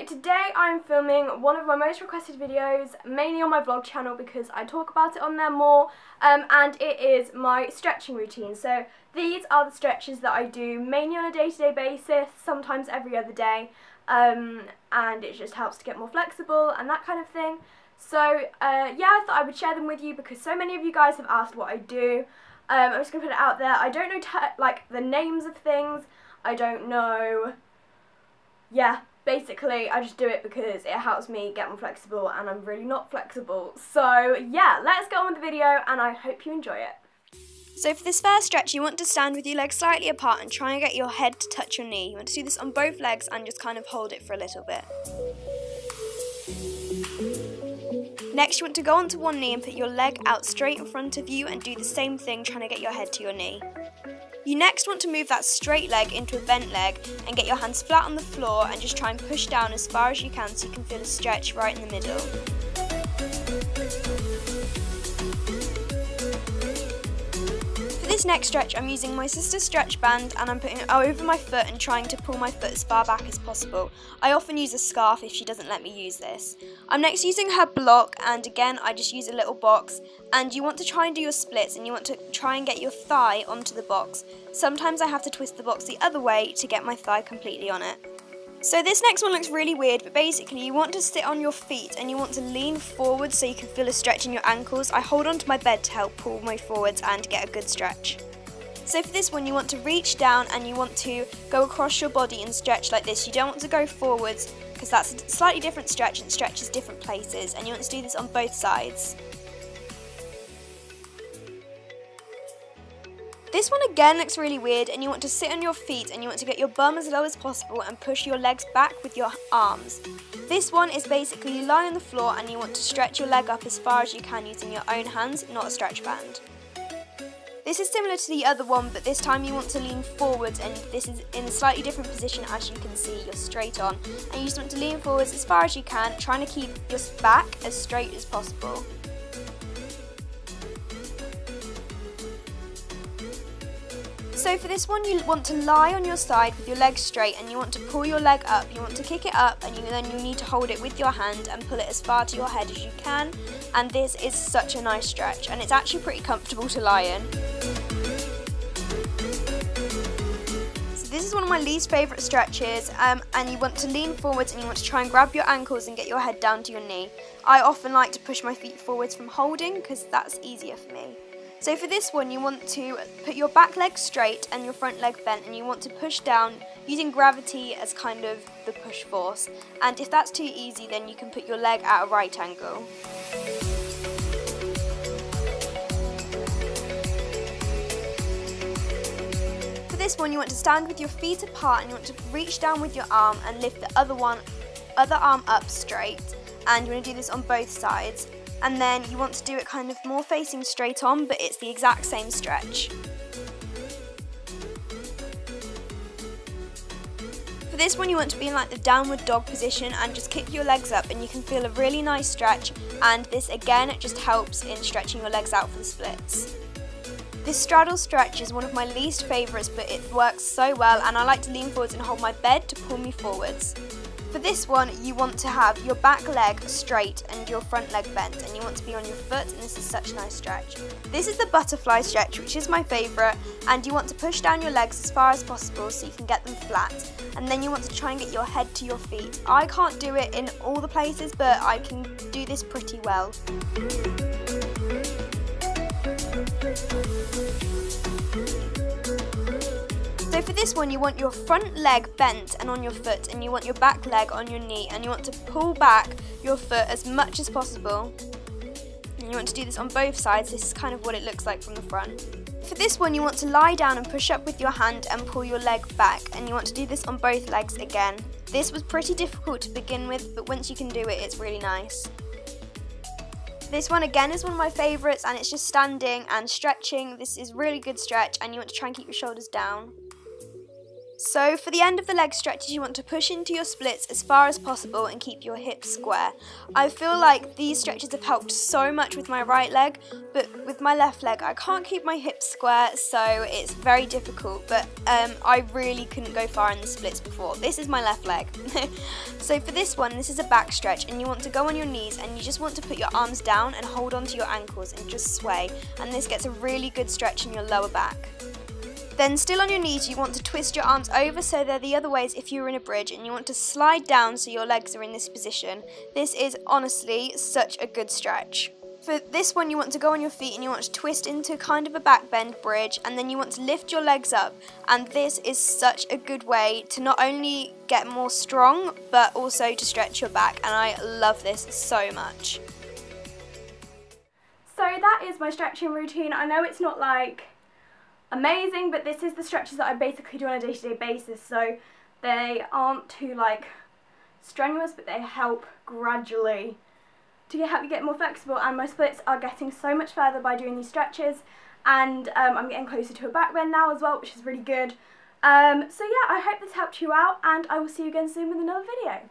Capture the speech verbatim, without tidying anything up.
So today I'm filming one of my most requested videos, mainly on my vlog channel because I talk about it on there more, um, and it is my stretching routine. So these are the stretches that I do mainly on a day-to-day basis, sometimes every other day, um, and it just helps to get more flexible and that kind of thing. So uh, yeah, I thought I would share them with you because so many of you guys have asked what I do. Um, I'm just going to put it out there. I don't know t like the names of things, I don't know, yeah. Basically, I just do it because it helps me get more flexible and I'm really not flexible. So yeah, let's get on with the video and I hope you enjoy it. So for this first stretch, you want to stand with your legs slightly apart and try and get your head to touch your knee. You want to do this on both legs and just kind of hold it for a little bit. Next, you want to go onto one knee and put your leg out straight in front of you and do the same thing, trying to get your head to your knee. You next want to move that straight leg into a bent leg and get your hands flat on the floor and just try and push down as far as you can so you can feel a stretch right in the middle. For this next stretch, I'm using my sister's stretch band and I'm putting it over my foot and trying to pull my foot as far back as possible. I often use a scarf if she doesn't let me use this. I'm next using her block and again I just use a little box, and you want to try and do your splits and you want to try and get your thigh onto the box. Sometimes I have to twist the box the other way to get my thigh completely on it. So this next one looks really weird, but basically you want to sit on your feet and you want to lean forward so you can feel a stretch in your ankles. I hold onto my bed to help pull me forwards and get a good stretch. So for this one, you want to reach down and you want to go across your body and stretch like this. You don't want to go forwards because that's a slightly different stretch and stretches different places, and you want to do this on both sides. This one again looks really weird, and you want to sit on your feet and you want to get your bum as low as possible and push your legs back with your arms. This one is basically you lie on the floor and you want to stretch your leg up as far as you can using your own hands, not a stretch band. This is similar to the other one, but this time you want to lean forwards, and this is in a slightly different position. As you can see, you're straight on and you just want to lean forwards as far as you can, trying to keep your back as straight as possible. So for this one, you want to lie on your side with your legs straight and you want to pull your leg up. You want to kick it up and you, then you need to hold it with your hand and pull it as far to your head as you can. And this is such a nice stretch, and it's actually pretty comfortable to lie in. So this is one of my least favourite stretches, um, and you want to lean forwards and you want to try and grab your ankles and get your head down to your knee. I often like to push my feet forwards from holding because that's easier for me. So for this one, you want to put your back leg straight and your front leg bent, and you want to push down using gravity as kind of the push force. And if that's too easy, then you can put your leg at a right angle. For this one, you want to stand with your feet apart and you want to reach down with your arm and lift the other one, other arm up straight. And you want to do this on both sides. And then you want to do it kind of more facing straight on, but it's the exact same stretch. For this one, you want to be in like the downward dog position and just kick your legs up, and you can feel a really nice stretch, and this again, it just helps in stretching your legs out for the splits. This straddle stretch is one of my least favourites, but it works so well, and I like to lean forwards and hold my bed to pull me forwards. For this one, you want to have your back leg straight and your front leg bent, and you want to be on your foot, and this is such a nice stretch. This is the butterfly stretch, which is my favourite, and you want to push down your legs as far as possible so you can get them flat, and then you want to try and get your head to your feet. I can't do it in all the places, but I can do this pretty well. So for this one, you want your front leg bent and on your foot, and you want your back leg on your knee, and you want to pull back your foot as much as possible. And you want to do this on both sides. This is kind of what it looks like from the front. For this one, you want to lie down and push up with your hand and pull your leg back, and you want to do this on both legs again. This was pretty difficult to begin with, but once you can do it, it's really nice. This one again is one of my favourites, and it's just standing and stretching. This is really good stretch, and you want to try and keep your shoulders down. So for the end of the leg stretches, you want to push into your splits as far as possible and keep your hips square. I feel like these stretches have helped so much with my right leg, but with my left leg I can't keep my hips square, so it's very difficult, but um, I really couldn't go far in the splits before. This is my left leg. So for this one, this is a back stretch, and you want to go on your knees and you just want to put your arms down and hold onto your ankles and just sway, and this gets a really good stretch in your lower back. Then still on your knees, you want to twist your arms over so they're the other ways if you were in a bridge, and you want to slide down so your legs are in this position. This is honestly such a good stretch. For this one, you want to go on your feet and you want to twist into kind of a back bend bridge, and then you want to lift your legs up, and this is such a good way to not only get more strong but also to stretch your back, and I love this so much. So that is my stretching routine. I know it's not like amazing, but this is the stretches that I basically do on a day-to-day basis, so they aren't too like strenuous, but they help gradually to help you get more flexible, and my splits are getting so much further by doing these stretches, and um, I'm getting closer to a back bend now as well, which is really good. Um, so yeah, I hope this helped you out, and I will see you again soon with another video.